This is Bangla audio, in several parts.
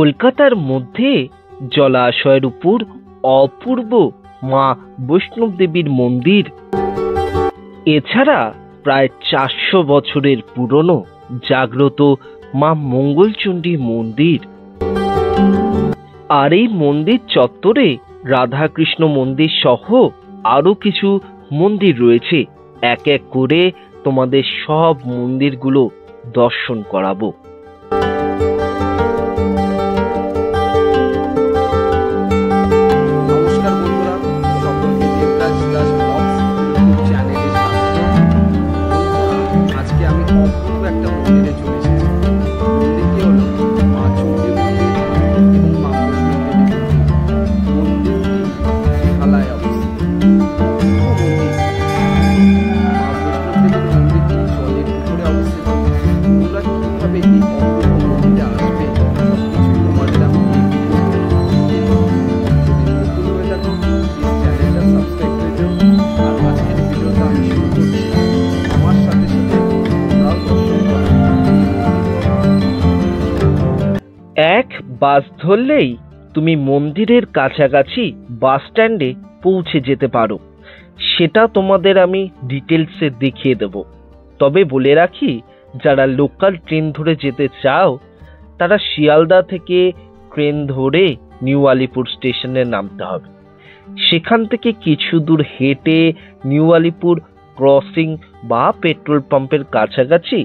কলকাতার মধ্যে জলাশয়ের উপর অপূর্ব মা বৈষ্ণব দেবীর মন্দির। এছাড়া প্রায় 400 বছরের পুরনো জাগ্রত মা মঙ্গল চণ্ডী মন্দির। আর এই মন্দির চত্বরে রাধা কৃষ্ণ মন্দির সহ আরো কিছু মন্দির রয়েছে। এক এক করে তোমাদের সব মন্দিরগুলো দর্শন করাবো। বাস ধরলেই তুমি মন্দিরের কাছাকাছি বাস স্ট্যান্ডে পৌঁছে যেতে পারো, সেটা তোমাদের আমি ডিটেলসে দেখিয়ে দেব। তবে বলে রাখি, যারা লোকাল ট্রেন ধরে যেতে চাও তারা শিয়ালদা থেকে ট্রেন ধরে নিউ আলিপুর স্টেশনে নামতে হবে। সেখান থেকে কিছু দূর হেঁটে নিউ আলিপুর ক্রসিং বা পেট্রোল পাম্পের কাছাকাছি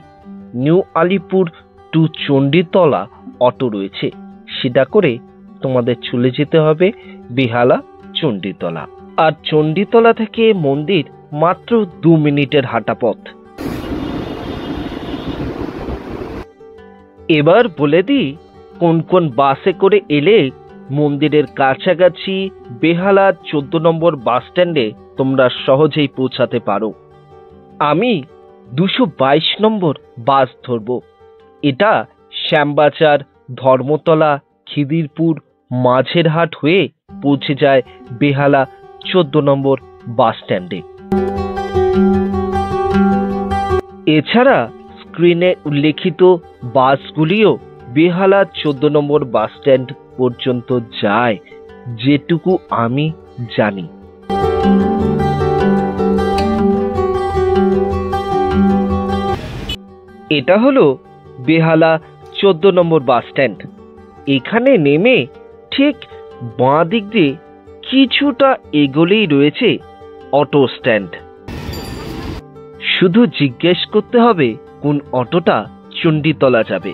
new Alipur to Chanditala auto রয়েছে, সেটা করে তোমাদের চলে যেতে হবে বেহালা চণ্ডীতলা। আর চণ্ডীতলা থেকে মন্দির মাত্র 2 মিনিটের হাঁটা পথ। এবার বলে দিই কোন কোন বাসে করে এলে মন্দিরের কাছাকাছি বেহালা 14 নম্বর বাস স্ট্যান্ডে তোমরা সহজেই পৌঁছাতে পারো। আমি 222 নম্বর বাস ধরব। এটা শ্যামবাজার, ধর্মতলা, খিদিরপুর, মাঝেরহাট হয়ে পৌঁছে যায় বেহালা 14 নম্বর বাস স্ট্যান্ডে। এছাড়া স্ক্রিনে উল্লেখিত বাসগুলিও বেহালা 14 নম্বর বাস স্ট্যান্ড পর্যন্ত যায়, যেটুকু আমি জানি। এটা হলো বেহালা 14 নম্বর বাস স্ট্যান্ড। এখানে নেমে ঠিক বাঁ দিক দিয়ে কিছুটা এগোলেই রয়েছে অটো স্ট্যান্ড। শুধু জিজ্ঞেস করতে হবে কোন অটোটা চণ্ডীতলা যাবে।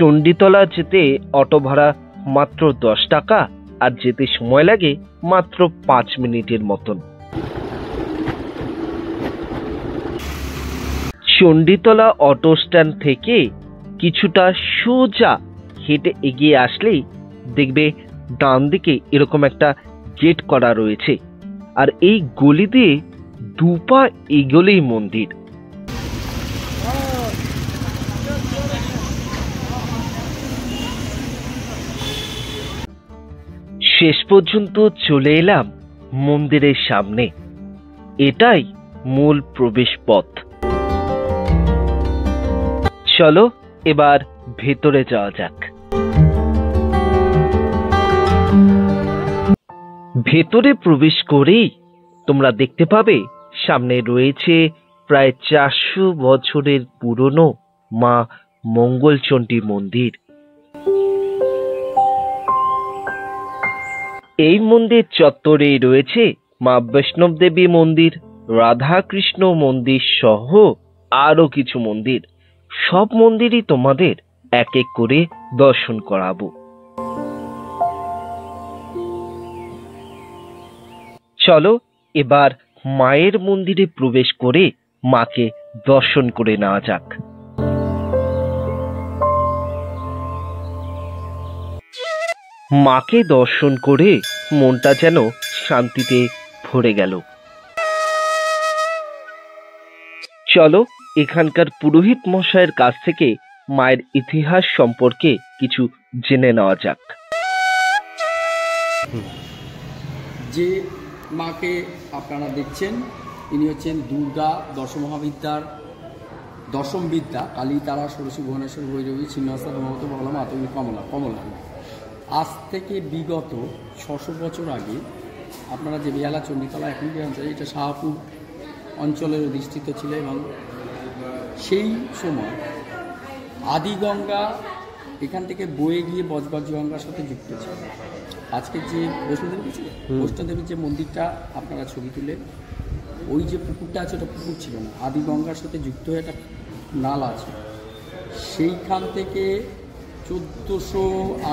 চণ্ডীতলা যেতে অটো ভাড়া মাত্র 10 টাকা, আর যেতে সময় লাগে মাত্র 5 মিনিটের মতন। চণ্ডীতলা অটো স্ট্যান্ড থেকে কিছুটা সোজা হেঁটে এগিয়ে আসলেই দেখবে ডান দিকে এরকম একটা গেট করা রয়েছে, আর এই গলি দিয়ে দুপা এগোলেই মন্দির। শেষ পর্যন্ত চলে এলাম মন্দিরের সামনে। এটাই মূল প্রবেশ পথ। চলো এবার ভেতরে যাওয়া যাক। ভেতরে প্রবেশ করেই তোমরা দেখতে পাবে সামনে রয়েছে প্রায় 400 বছরের পুরনো মা মঙ্গল চণ্ডী মন্দির। এই মন্দির চত্বরেই রয়েছে মা বৈষ্ণব দেবী মন্দির, রাধা কৃষ্ণ মন্দির সহ আরো কিছু মন্দির। সব মন্দিরই তোমাদের এক এক করে দর্শন করাবো। চলো এবার মায়ের মন্দিরে প্রবেশ করে মাকে দর্শন করে নেওয়া যাক। মাকে দর্শন করে মনটা যেন শান্তিতে ভরে গেল। চলো এখানকার পুরোহিত মশাইয়ের কাছ থেকে মায়ের ইতিহাস সম্পর্কে কিছু জেনে নেওয়া যাক। যে মাকে আপনারা দেখছেন, ইনি হচ্ছেন দুর্গা দশমহাবিদ্যার দশম বিদ্যা কালী তারা সরস্বী ভুবনেশ্বর ভৈরবী ছিন্নহস্তা ধর্মগত বলা মাতঙ্গী কমলা কমলা। আজ থেকে বিগত 600 বছর আগে আপনারা যে বেহালা চণ্ডীতলা এখন যে অঞ্চল, এটা শাহপুর অঞ্চলের অধিষ্ঠিত ছিল এবং সেই সময় আদিগঙ্গা এখান থেকে বয়ে গিয়ে বজবজগঙ্গার সাথে যুক্ত ছিল। আজকে যে বৈষ্ণদেবী ছিল, বৈষ্ণদেবীর যে মন্দিরটা আপনারা ছবি তুলে, ওই যে পুকুরটা আছে ওটা পুকুর ছিল না, আদিগঙ্গার সাথে যুক্ত হয়ে একটা নালা আছে। সেইখান থেকে 1400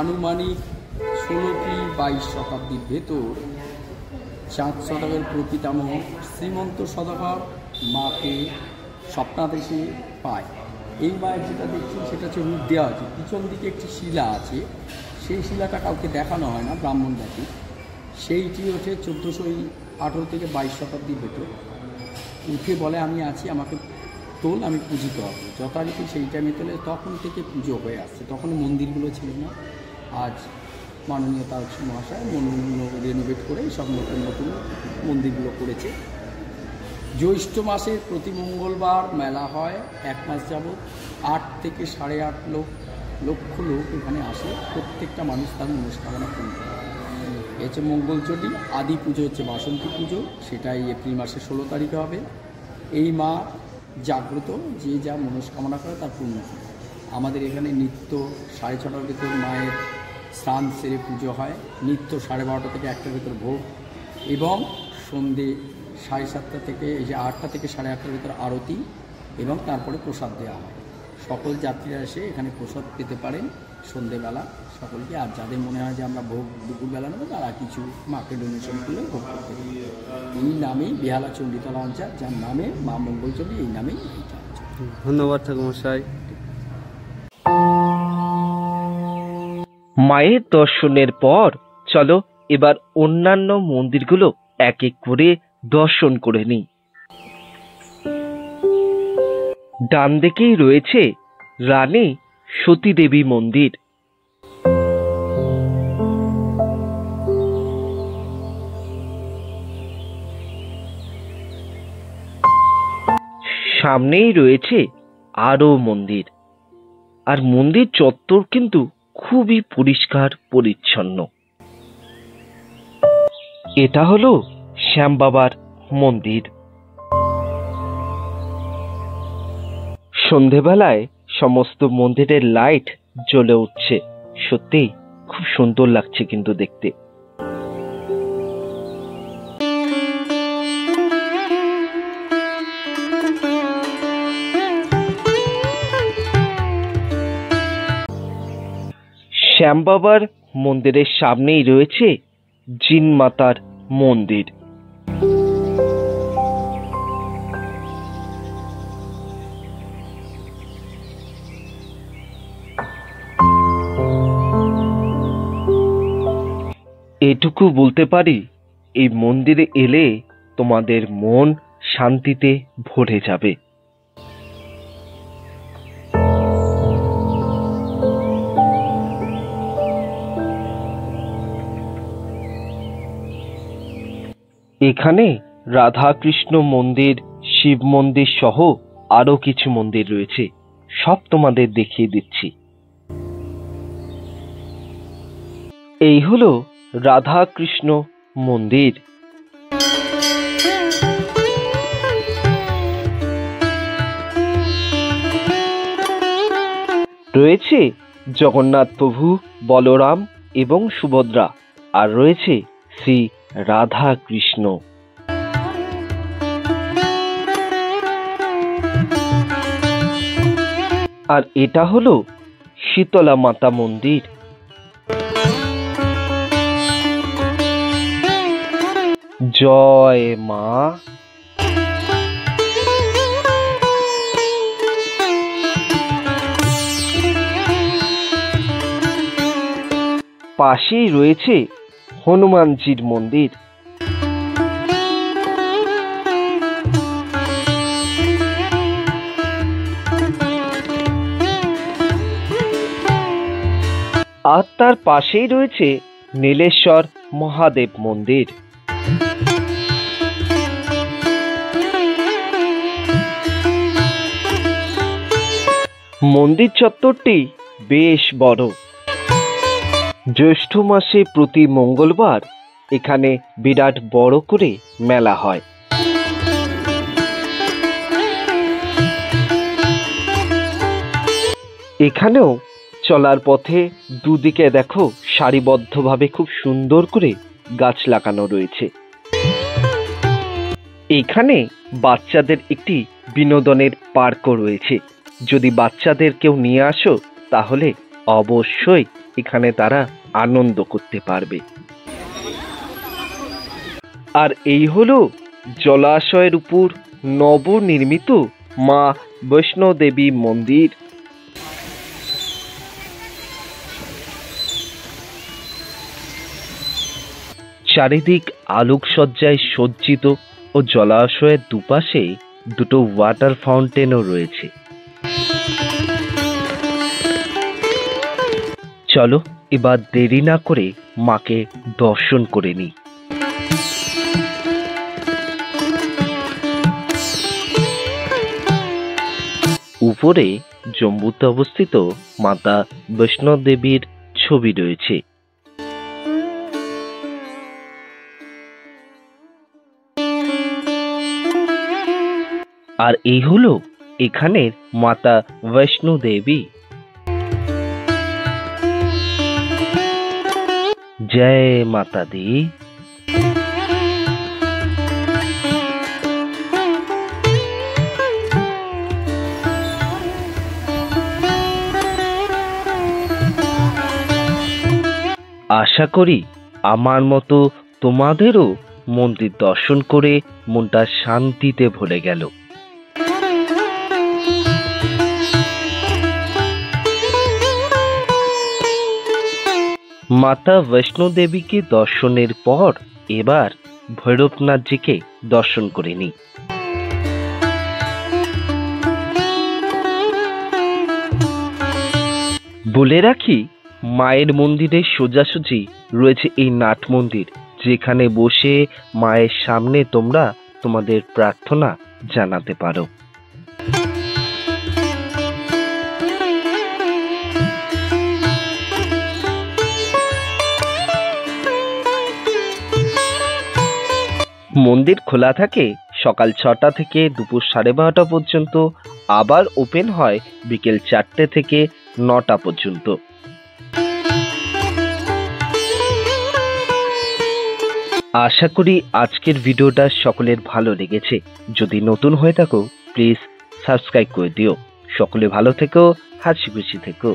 আনুমানিক 16 কি 22 শতাব্দীর ভেতর চাঁদ সদাগরের প্রপিতামহ শ্রীমন্ত সদাগর মাকে স্বপ্নাদেশে পায়। এই মায়ের যেটা দেখছেন সেটা হচ্ছে রূপ দেওয়া আছে। পিছন দিকে একটি শিলা আছে, সেই শিলাটা কাউকে দেখানো হয় না ব্রাহ্মণ জাতি। সেইটি হচ্ছে 1418 থেকে 22 শতাব্দীর ভেতর। উঠে বলে আমি আছি, আমাকে তোল, আমি পূজিত হব। যথারীতি সেই টাইমে তোলে, তখন থেকে পুজো হয়ে আসছে। তখন মন্দিরগুলো ছিল না। আজ মাননীয় তারকেশ্বর মহাশয় মন্দিরগুলো রেনোভেট করে সব নতুন নতুন মন্দিরগুলো করেছে। জ্যৈষ্ঠ মাসের প্রতি মঙ্গলবার মেলা হয়, এক মাস যাবৎ 8 থেকে সাড়ে 8 লক্ষ লোক এখানে আসে। প্রত্যেকটা মানুষ তার মনস্কামনা পূর্ণ করে। এ হচ্ছে মঙ্গল চণ্ডী। আদি পুজো হচ্ছে বাসন্তী পুজো, সেটাই এপ্রিল মাসের 16 তারিখে হবে। এই মা জাগ্রত, যে যা মনস্কামনা করে তার পূর্ণ করে। আমাদের এখানে নিত্য 6:30 ভিতর মায়ের স্নান সেরে পুজো হয়, নিত্য 12:30 থেকে 1টার ভিতর ভোগ, এবং সন্ধে 8:30 থেকে 8টার ভিতর আরতি, এবং তারপরে প্রসাদ দেওয়া হয়। সকল যাত্রীরা এসে এখানে প্রসাদ পেতে পারেন সন্ধেবেলা সকলকে। আর যাদের মনে হয় যে আমরা ভোগ দুপুরবেলা নেব, তারা কিছু মাকে ডোনেশন করলে ভোগ করতে পারি। এই নামেই বেহালা চণ্ডীতলা অঞ্চল, যার নামে মা মঙ্গল চণ্ডী, এই নামেই এইটা অঞ্চল। ধন্যবাদ ঠাকুরমশাই। মায়ের দর্শনের পর চলো এবার অন্যান্য মন্দিরগুলো এক এক করে দর্শন করে নিই। ডান দিকেই রয়েছে রানী সতীদেবী মন্দির। সামনেই রয়েছে আরও মন্দির। আর মন্দির চত্বর কিন্তু খুবই পরিষ্কার পরিচ্ছন্ন। এটা হলো শ্যাম বাবার মন্দির। সন্ধেবেলায় সমস্ত মন্দিরের লাইট জ্বলে উঠছে, সত্যি খুব সুন্দর লাগছে কিন্তু দেখতে। শ্যাম বাবার মন্দিরের সামনেই রয়েছে জিন মাতার মন্দির। এটুকু বলতে পারি, এই মন্দিরে এলে তোমাদের মন শান্তিতে ভরে যাবে। এখানে রাধা কৃষ্ণ মন্দির, শিব মন্দির সহ আরো কিছু মন্দির রয়েছে, সব তোমাদের দেখিয়ে দিচ্ছি। এই হলো রাধা কৃষ্ণ মন্দির। রয়েছে জগন্নাথ প্রভু, বলরাম এবং সুভদ্রা, আর রয়েছে শ্রী রাধা কৃষ্ণ। আর এটা হলো শীতলা মাতা মন্দির। জয় মা। পাশেই রয়েছে হনুমানজির মন্দির। আর তার পাশেই রয়েছে নীলেশ্বর মহাদেব মন্দির। মন্দির চত্বরটি বেশ বড়। জ্যৈষ্ঠ মাসে প্রতি মঙ্গলবার এখানে বিরাট বড় করে মেলা হয়। এখানেও চলার পথে দুদিকে দেখো সারিবদ্ধভাবে খুব সুন্দর করে গাছ লাগানো রয়েছে। এখানে বাচ্চাদের একটি বিনোদনের পার্কও রয়েছে। যদি বাচ্চাদের কেউ নিয়ে আসো তাহলে অবশ্যই এখানে তারা আনন্দ করতে পারবে। আর এই হলো জলাশয়ের উপর নবনির্মিত মা বৈষ্ণো দেবী মন্দির। চারিদিক আলোকসজ্জায় সজ্জিত ও জলাশয়ের দুপাশে দুটো ওয়াটার ফাউন্টেনও রয়েছে। চলো এবার দেরি না করে মাকে দর্শন করে নিই। উপরে জম্বুতে অবস্থিত মাতা বৈষ্ণো দেবীর ছবি রয়েছে। আর এই হলো এখানের মাতা বৈষ্ণো দেবী। জয় মাতা দি। আশা করি আমার মতো তোমাদেরও মন্দির দর্শন করে মনটা শান্তিতে ভরে গেল। মাতা বৈষ্ণো দেবীকে দর্শনের পর এবার ভৈরবনাথজিকে দর্শন করে নিই। বলে রাখি, মায়ের মন্দিরে সোজাসুজি রয়েছে এই নাট মন্দির, যেখানে বসে মায়ের সামনে তোমরা তোমাদের প্রার্থনা জানাতে পারো। মন্দির খোলা থাকে সকাল 6টা থেকে দুপুর 12:30 পর্যন্ত, আবার ওপেন হয় বিকেল 4টে থেকে 9টা পর্যন্ত। আশা করি আজকের ভিডিওটা সকলের ভালো লেগেছে। যদি নতুন হয়ে থাকো প্লিজ সাবস্ক্রাইব করে দিও। সকলে ভালো থেকো, হাসি খুশি থেকো।